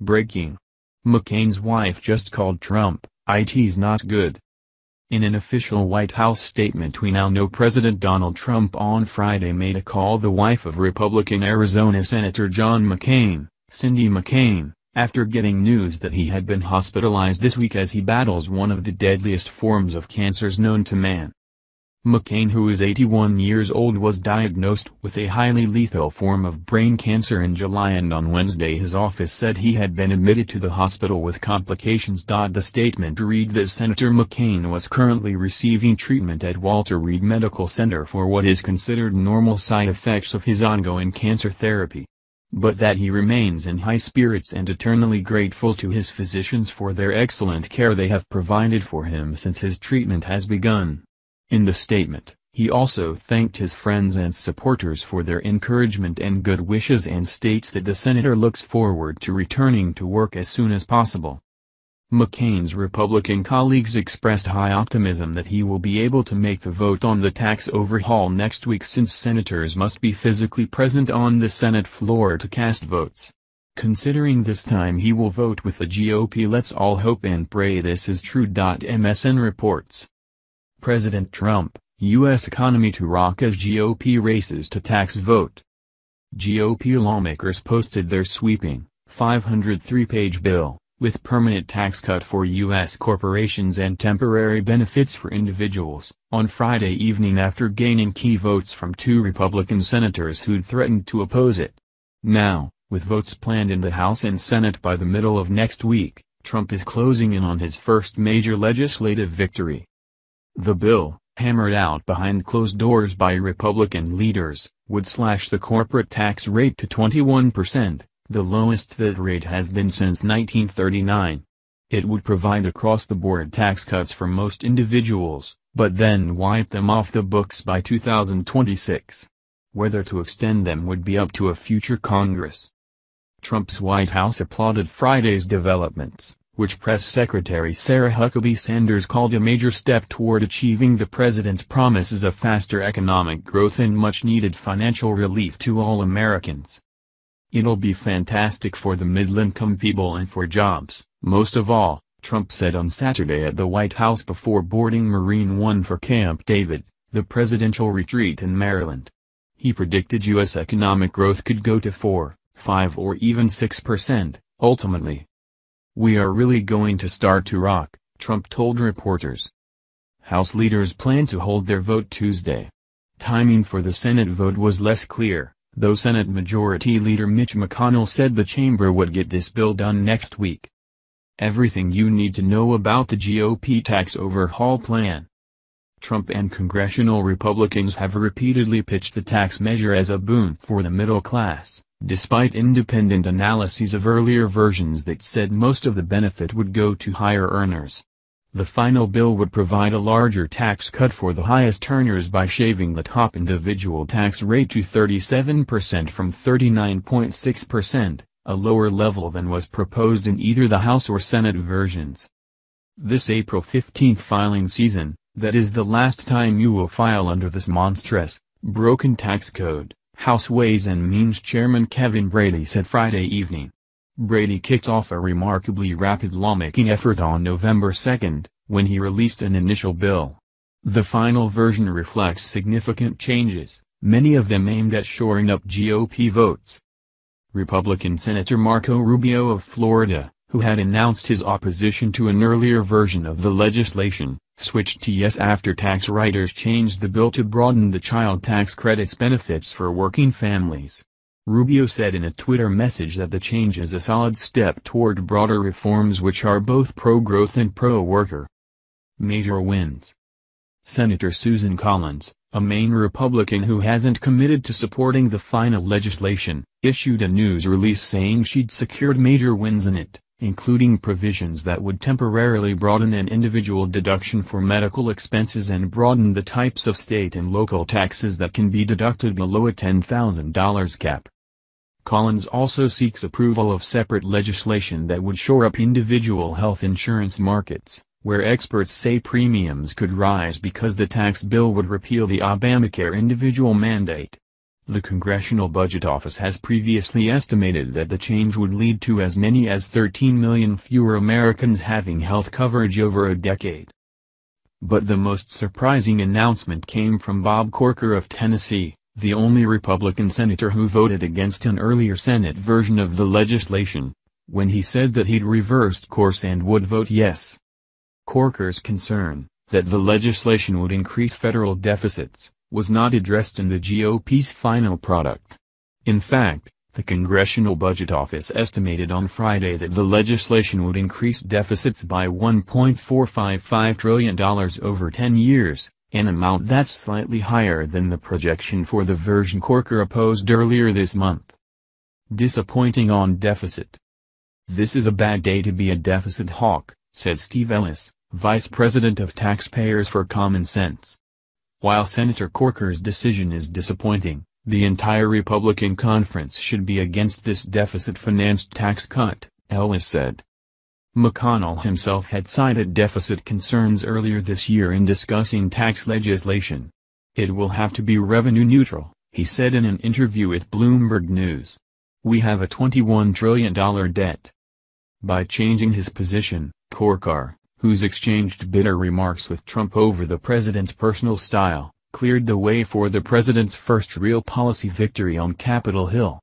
Breaking. McCain's wife just called Trump, "It's not good." In an official White House statement, we now know President Donald Trump on Friday made a call the wife of Republican Arizona Senator John McCain, Cindy McCain, after getting news that he had been hospitalized this week as he battles one of the deadliest forms of cancers known to man. McCain, who is 81 years old, was diagnosed with a highly lethal form of brain cancer in July, and on Wednesday his office said he had been admitted to the hospital with complications. The statement read that Senator McCain was currently receiving treatment at Walter Reed Medical Center for what is considered normal side effects of his ongoing cancer therapy, but that he remains in high spirits and eternally grateful to his physicians for their excellent care they have provided for him since his treatment has begun. In the statement, he also thanked his friends and supporters for their encouragement and good wishes, and states that the senator looks forward to returning to work as soon as possible. McCain's Republican colleagues expressed high optimism that he will be able to make the vote on the tax overhaul next week, since senators must be physically present on the Senate floor to cast votes. Considering this time he will vote with the GOP, let's all hope and pray this is true. MSN reports. President Trump, U.S. economy to rock as GOP races to tax vote. GOP lawmakers posted their sweeping, 503-page bill, with permanent tax cut for U.S. corporations and temporary benefits for individuals, on Friday evening after gaining key votes from two Republican senators who'd threatened to oppose it. Now, with votes planned in the House and Senate by the middle of next week, Trump is closing in on his first major legislative victory. The bill, hammered out behind closed doors by Republican leaders, would slash the corporate tax rate to 21%. The lowest that rate has been since 1939. It would provide across-the-board tax cuts for most individuals, but then wipe them off the books by 2026. Whether to extend them would be up to a future Congress. Trump's White House applauded Friday's developments, which Press Secretary Sarah Huckabee Sanders called a major step toward achieving the president's promises of faster economic growth and much-needed financial relief to all Americans. "It'll be fantastic for the middle-income people and for jobs, most of all," Trump said on Saturday at the White House before boarding Marine One for Camp David, the presidential retreat in Maryland. He predicted U.S. economic growth could go to 4, 5 or even 6%, ultimately. "We are really going to start to rock," Trump told reporters. House leaders plan to hold their vote Tuesday. Timing for the Senate vote was less clear, though Senate Majority Leader Mitch McConnell said the chamber would get this bill done next week. Everything you need to know about the GOP tax overhaul plan. Trump and congressional Republicans have repeatedly pitched the tax measure as a boon for the middle class, despite independent analyses of earlier versions that said most of the benefit would go to higher earners. The final bill would provide a larger tax cut for the highest earners by shaving the top individual tax rate to 37% from 39.6%, a lower level than was proposed in either the House or Senate versions. This April 15 filing season, that is the last time you will file under this monstrous, broken tax code, House Ways and Means Chairman Kevin Brady said Friday evening. Brady kicked off a remarkably rapid lawmaking effort on November 2, when he released an initial bill. The final version reflects significant changes, many of them aimed at shoring up GOP votes. Republican Senator Marco Rubio of Florida, who had announced his opposition to an earlier version of the legislation, switched to yes after tax writers changed the bill to broaden the child tax credit's benefits for working families. Rubio said in a Twitter message that the change is a solid step toward broader reforms which are both pro-growth and pro-worker. Major wins. Senator Susan Collins, a Maine Republican who hasn't committed to supporting the final legislation, issued a news release saying she'd secured major wins in it, including provisions that would temporarily broaden an individual deduction for medical expenses and broaden the types of state and local taxes that can be deducted below a $10,000 cap. Collins also seeks approval of separate legislation that would shore up individual health insurance markets, where experts say premiums could rise because the tax bill would repeal the Obamacare individual mandate. The Congressional Budget Office has previously estimated that the change would lead to as many as 13 million fewer Americans having health coverage over a decade. But the most surprising announcement came from Bob Corker of Tennessee, the only Republican senator who voted against an earlier Senate version of the legislation, when he said that he'd reversed course and would vote yes. Corker's concern, that the legislation would increase federal deficits, was not addressed in the GOP's final product. In fact, the Congressional Budget Office estimated on Friday that the legislation would increase deficits by $1.455 trillion over 10 years, an amount that's slightly higher than the projection for the version Corker opposed earlier this month. Disappointing on deficit. "This is a bad day to be a deficit hawk," said Steve Ellis, vice president of Taxpayers for Common Sense. "While Senator Corker's decision is disappointing, the entire Republican conference should be against this deficit-financed tax cut," Ellis said. McConnell himself had cited deficit concerns earlier this year in discussing tax legislation. "It will have to be revenue neutral," he said in an interview with Bloomberg News. "We have a $21 trillion debt." By changing his position, Corker, who's exchanged bitter remarks with Trump over the president's personal style, cleared the way for the president's first real policy victory on Capitol Hill.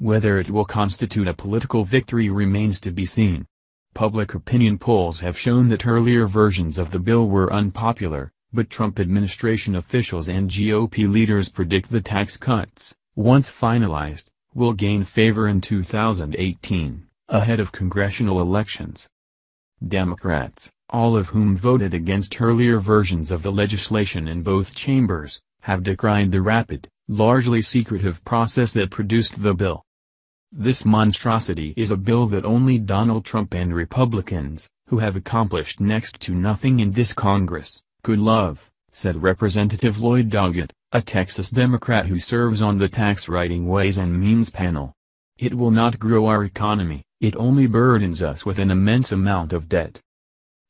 Whether it will constitute a political victory remains to be seen. Public opinion polls have shown that earlier versions of the bill were unpopular, but Trump administration officials and GOP leaders predict the tax cuts, once finalized, will gain favor in 2018, ahead of congressional elections. Democrats, all of whom voted against earlier versions of the legislation in both chambers, have decried the rapid, largely secretive process that produced the bill. "This monstrosity is a bill that only Donald Trump and Republicans, who have accomplished next to nothing in this Congress, could love," said Rep. Lloyd Doggett, a Texas Democrat who serves on the Tax Writing Ways and Means panel. "It will not grow our economy. It only burdens us with an immense amount of debt."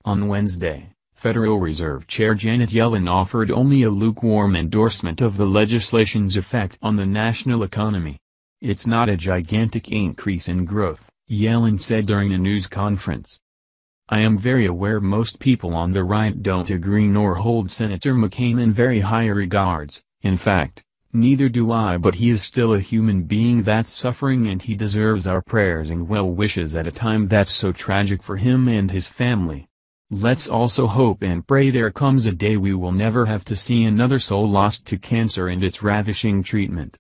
On Wednesday, Federal Reserve Chair Janet Yellen offered only a lukewarm endorsement of the legislation's effect on the national economy. "It's not a gigantic increase in growth," Yellen said during a news conference. "I am very aware most people on the right don't agree nor hold Senator McCain in very high regards. In fact, neither do I, but he is still a human being that's suffering and he deserves our prayers and well wishes at a time that's so tragic for him and his family. Let's also hope and pray there comes a day we will never have to see another soul lost to cancer and its ravishing treatment."